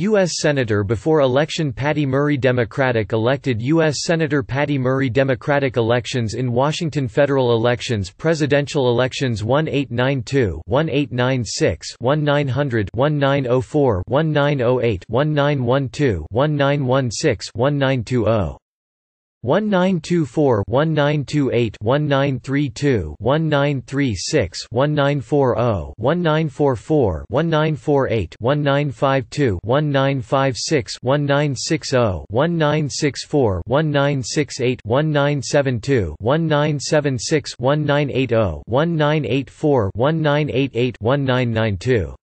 U.S. Senator before election Patty Murray Democratic elected U.S. Senator Patty Murray Democratic elections in Washington Federal elections Presidential elections 1892 1896 1900 1904 1908 1912 1916 1920 1924 1928 1932 1936 1940 1944 1948 1952 1956 1960 1964 1968 1972 1976 1980 1984 1988 1992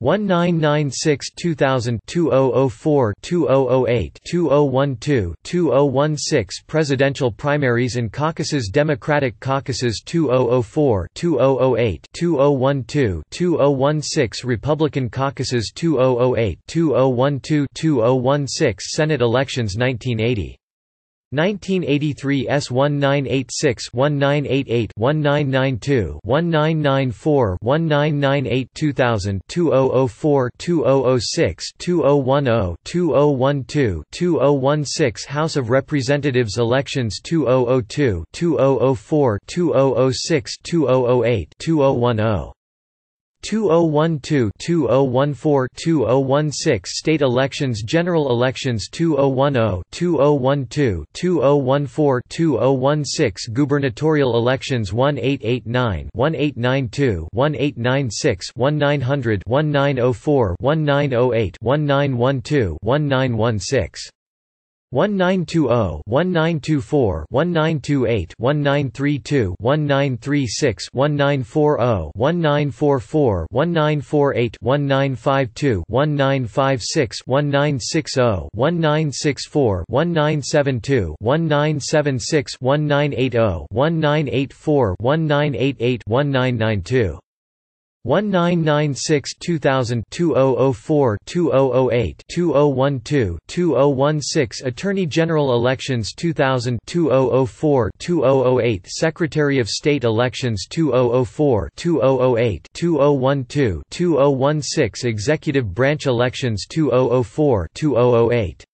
1996 2000 2004 2008 2012 2016 Presidential primaries and caucuses Democratic caucuses 2004 2008 2012 2016 Republican caucuses 2008 2012 2016 Senate elections 1980 1983 S1986 1988 1992 1994 1998 2000 2004 2006 2010 2012 2016 House of Representatives elections 2002 2004 2006 2008 2010 2012 2014 2016 State elections General elections 2010 2012 2014 2016 Gubernatorial elections 1889 1892 1896 1900 1904 1908 1912 1916 1920 1924 1928 1932 1936 1940 1944 1948 1952 1956 1960 1964 1972 1976 1980 1984 1988 1992 1996 2000 2004 2008 2012 2016 Attorney General elections 2000 2004 2008 Secretary of State elections 2004 2008 2012 2016 Executive Branch elections 2004 2008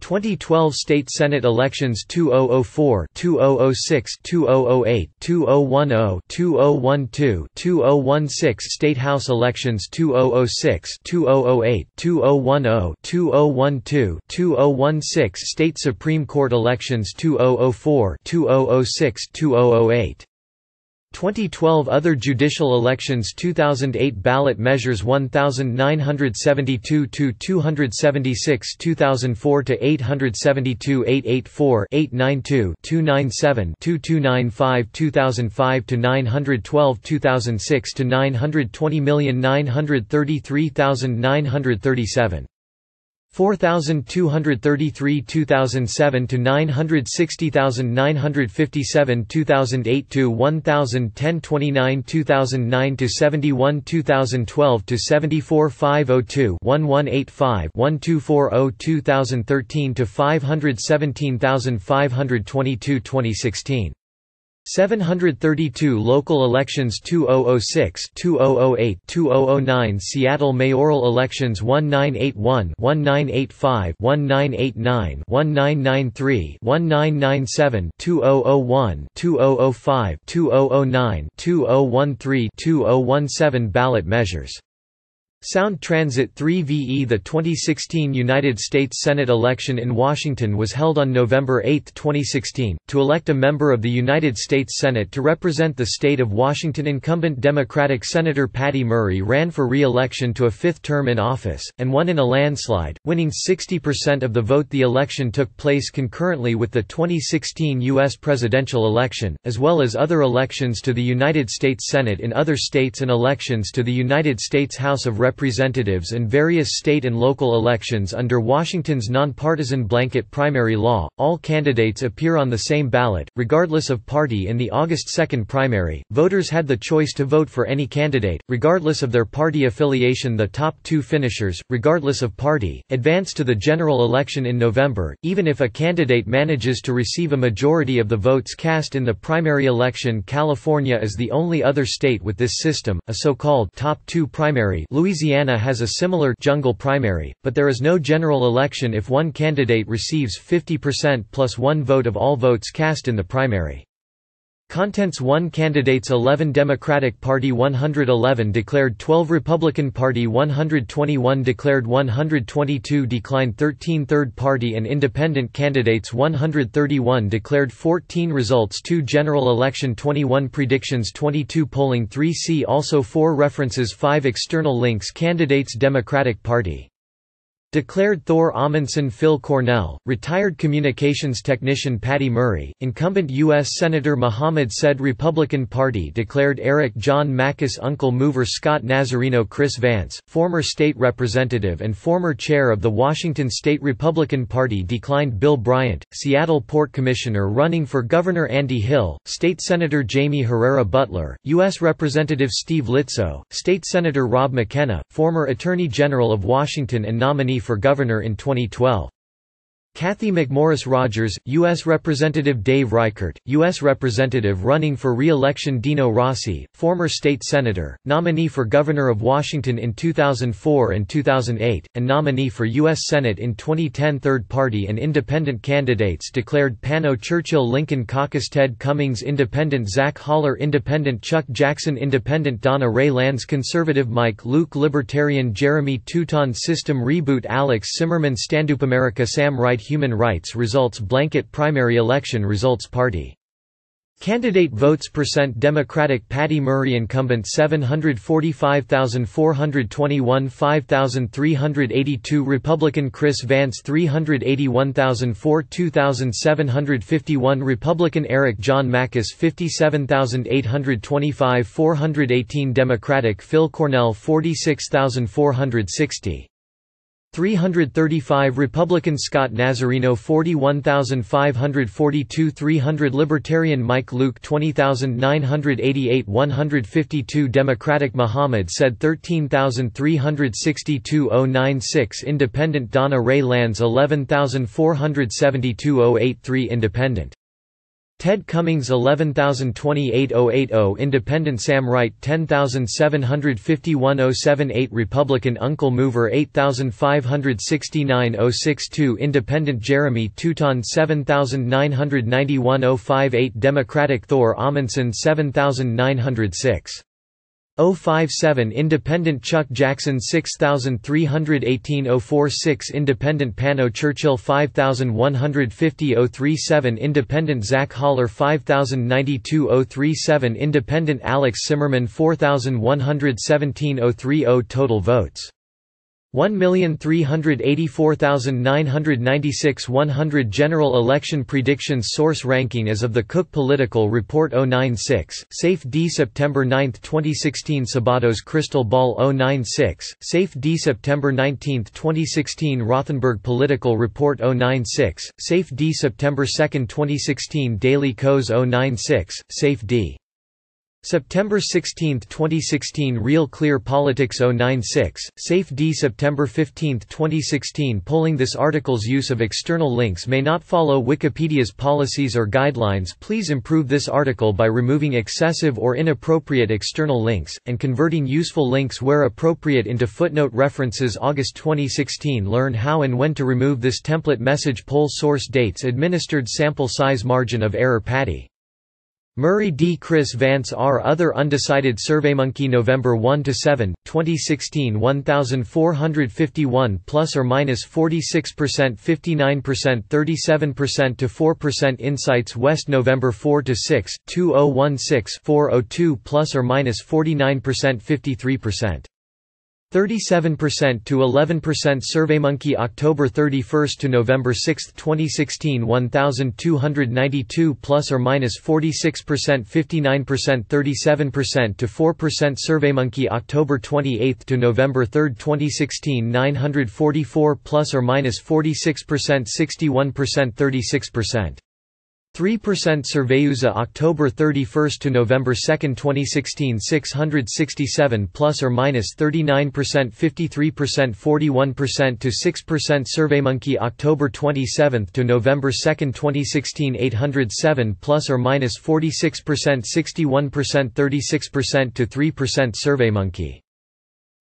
2012 State Senate elections 2004 2006 2008 2010 2012 2016 State House elections 2006 2008 2010 2012 2016 State Supreme Court elections 2004 2006 2008 2012 Other judicial elections 2008 Ballot measures 1972 to 276 2004 to 872 884 892 297 2295 2005 to 912 2006 to 920,933,937 4,233 2007 to 960,957 2008 to 1,010 2009 to 71 2012 to 74,502 1185 1240 2013 to 517,522 2016 732 Local elections 2006 2008 2009 Seattle mayoral elections 1981 1985 1989 1993 1997 2001 2005 2009 2013 2017 Ballot measures Sound Transit 3 v.e. The 2016 United States Senate election in Washington was held on November 8, 2016, to elect a member of the United States Senate to represent the state of Washington. Incumbent Democratic Senator Patty Murray ran for re-election to a fifth term in office, and won in a landslide, winning 60% of the vote. The election took place concurrently with the 2016 U.S. presidential election, as well as other elections to the United States Senate in other states and elections to the United States House of Representatives Representatives and various state and local elections under Washington's nonpartisan blanket primary law, all candidates appear on the same ballot, regardless of party. In the August 2 primary, voters had the choice to vote for any candidate, regardless of their party affiliation. The top two finishers, regardless of party, advance to the general election in November, even if a candidate manages to receive a majority of the votes cast in the primary election. California is the only other state with this system, a so-called top two primary. Louisiana has a similar jungle primary, but there is no general election if one candidate receives 50% plus one vote of all votes cast in the primary. Contents 1 Candidates 11 Democratic Party 111 Declared 12 Republican Party 121 Declared 122 Declined 13 Third Party and Independent Candidates 131 Declared 14 Results 2 General Election 21 Predictions 22 Polling 3 See also 4 References 5 External links Candidates Democratic Party Declared Thor Amundsen Phil Cornell, retired communications technician Patty Murray, incumbent U.S. Senator Mohammed Said Republican Party Declared Eric John Makus Uncle Mover Scott Nazareno Chris Vance, former state representative and former chair of the Washington State Republican Party Declined Bill Bryant, Seattle Port Commissioner running for Governor Andy Hill, State Senator Jamie Herrera-Beutler, U.S. Representative Steve Litzow, State Senator Rob McKenna, former Attorney General of Washington and nominee for governor in 2012. Cathy McMorris-Rodgers, U.S. Representative Dave Reichert, U.S. Representative running for re-election Dino Rossi, former state senator, nominee for governor of Washington in 2004 and 2008, and nominee for U.S. Senate in 2010. Third party and independent candidates declared Pano Churchill Lincoln Caucus Ted Cummings Independent Zach Holler Independent Chuck Jackson Independent Donna Ray Lands Conservative Mike Luke Libertarian Jeremy Teuton System Reboot Alex Zimmerman Standup America Sam Wright Human Rights Results Blanket Primary Election Results Party Candidate votes percent Democratic Patty Murray incumbent 745,421 5,382 Republican Chris Vance 381,004 2,751 Republican Eric John Makus 57,825 418 Democratic Phil Cornell 46,460 335 Republican Scott Nazareno 41,542 300 Libertarian Mike Luke 20,988 152 Democratic Mohammed Said 13,362 096 Independent Donna Ray Lands 11,472 083 Independent Ted Cummings 11,028,080 Independent Sam Wright 10,751,078 Republican Uncle Mover 8,569,062 Independent Jeremy Teuton 7,991,058 Democratic Thor Amundsen 7,906 057 Independent Chuck Jackson 6318 046 Independent Pano Churchill 5150 037 Independent Zach Holler 5092 037 Independent Alex Zimmerman 4117 030 Total votes 1,384,996 100 General Election Predictions Source Ranking as of the Cook Political Report 096, Safe D. September 9, 2016 Sabato's Crystal Ball 096, Safe D. September 19, 2016 Rothenberg Political Report 096, Safe D. September 2, 2016 Daily Kos 096, Safe D. September 16, 2016 Real Clear Politics 096, Safe D. September 15, 2016 Polling This article's use of external links may not follow Wikipedia's policies or guidelines. Please improve this article by removing excessive or inappropriate external links, and converting useful links where appropriate into footnote references. August 2016 Learn how and when to remove this template message. Poll source dates administered sample size margin of error Patty Murray D. Chris Vance R. Other undecided SurveyMonkey November 1–7, 2016 1,451 plus or minus 46% 59% 37% to 4% Insights West November 4–6, 2016 402 plus or minus 49% 53%. 37% to 11%. SurveyMonkey October 31 to November 6, 2016, 1,292 plus or minus 46%, 59%, 37% to 4%. SurveyMonkey October 28 to November 3, 2016, 944 plus or minus 46%, 61%, 36%. 3% SurveyUSA October 31 to November 2, 2016, 667 plus or minus 39%, 53%, 41% to 6%. SurveyMonkey October 27 to November 2, 2016, 807 plus or minus 46%, 61%, 36% to 3%. SurveyMonkey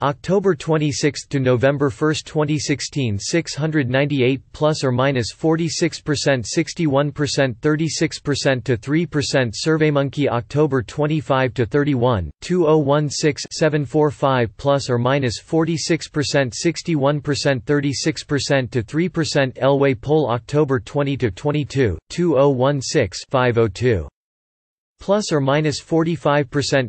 October 26 to November 1, 2016, 698 plus or minus 46%, 61%, 36% to 3%. SurveyMonkey October 25 to 31, 2016-745 plus or minus 46%, 61%, 36% to 3%. Elway Poll October 20 to 22, 2016-502. Plus or minus 45%,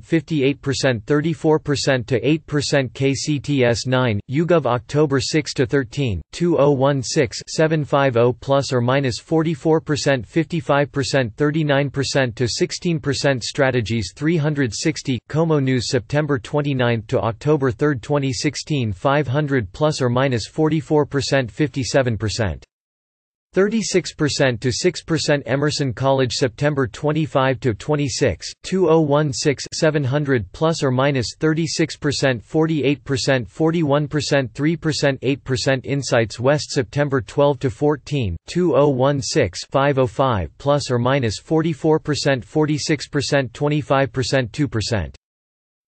58%, 34% to 8%. KCTS 9, YouGov October 6 to 13, 2016-750 plus or minus 44%, 55%, 39% to 16%. Strategies 360, Como News September 29 to October 3, 2016, 500 plus or minus 44%, 57%. 36% to 6%. Emerson College September 25 to 26, 2016-700 plus or minus 36%, 48%, 41%, 3%, 8%. Insights West September 12 to 14, 2016-505 plus or minus 44%, 46%, 25%, 2%.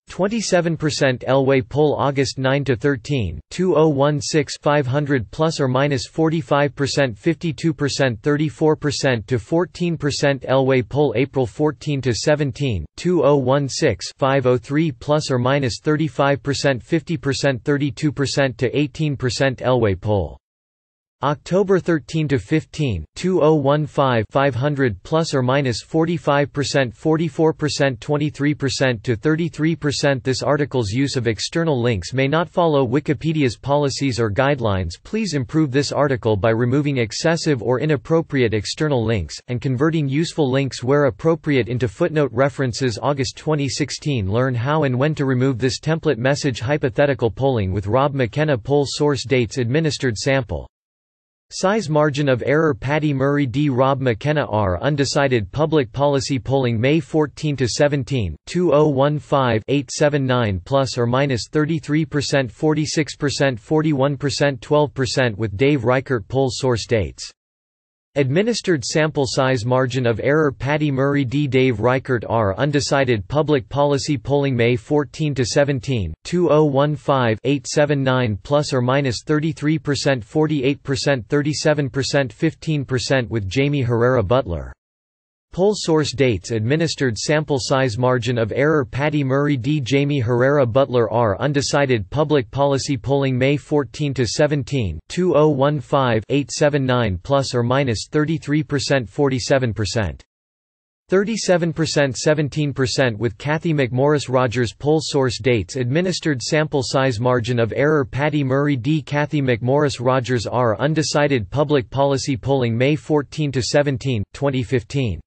27% Elway Poll August 9 to 13, 2016-500 plus or minus 45%, 52%, 34% to 14%. Elway Poll April 14 to 17, 2016-503 plus or minus 35%, 50%, 32% to 18%. Elway Poll October 13 to 15, 2015-500 plus or minus 45%, 44%, 23% to 33%. This article's use of external links may not follow Wikipedia's policies or guidelines. Please improve this article by removing excessive or inappropriate external links and converting useful links where appropriate into footnote references. August 2016. Learn how and when to remove this template message. Hypothetical polling with Rob McKenna. Poll source: dates administered. Sample size. Margin of error: Patty Murray D. Rob McKenna R. Undecided. Public Policy Polling May 14 to 17, 2015-879 plus or minus 33%, 46%, 41%, 12% with Dave Reichert. Poll source: dates administered. Sample size. Margin of error: Patty Murray D. Dave Reichert R. Undecided. Public Policy Polling May 14 to 17, 2015-879 plus or minus 33%, 48%, 37%, 15% with Jamie Herrera-Beutler. Poll source: dates administered. Sample size. Margin of error: Patty Murray D. Jamie Herrera-Beutler R. Undecided. Public Policy Polling May 14 to 17, 2015-879 plus or minus 33%, 47%. 37%, 17% with Cathy McMorris-Rodgers. Poll source: dates administered. Sample size. Margin of error: Patty Murray D. Cathy McMorris-Rodgers R. Undecided. Public Policy Polling May 14 to 17, 2015.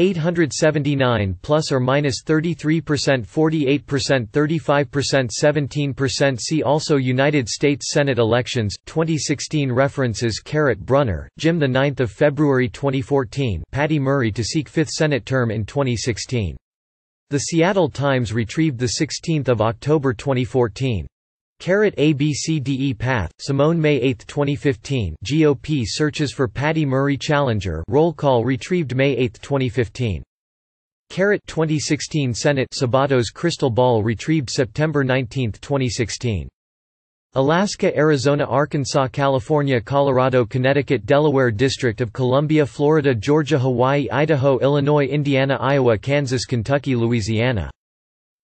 879 plus or minus 33%, 48%, 35%, 17%. See also United States Senate elections 2016 references. Carrot Brunner, Jim. The 9th of February 2014. Patty Murray to seek 5th Senate term in 2016. The Seattle Times retrieved the 16th of October 2014. Carrot ABCDE Path, Simone. May 8, 2015. GOP searches for Patty Murray challenger. Roll call retrieved May 8, 2015. Carrot 2016 Senate. Sabato's Crystal Ball retrieved September 19, 2016. Alaska, Arizona, Arkansas, California, Colorado, Connecticut, Delaware, District of Columbia, Florida, Georgia, Hawaii, Idaho, Illinois, Indiana, Iowa, Kansas, Kentucky, Louisiana,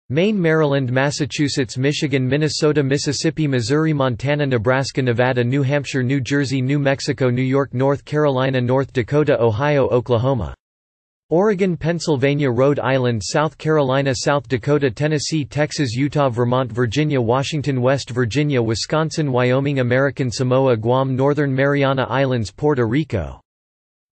Maine, Maryland, Massachusetts, Michigan, Minnesota, Mississippi, Missouri, Montana, Nebraska, Nevada, New Hampshire, New Jersey, New Mexico, New York, North Carolina, North Dakota, Ohio, Oklahoma, Oregon, Pennsylvania, Rhode Island, South Carolina, South Dakota, Tennessee, Texas, Utah, Vermont, Virginia, Washington, West Virginia, Wisconsin, Wyoming, American Samoa, Guam, Northern Mariana Islands, Puerto Rico.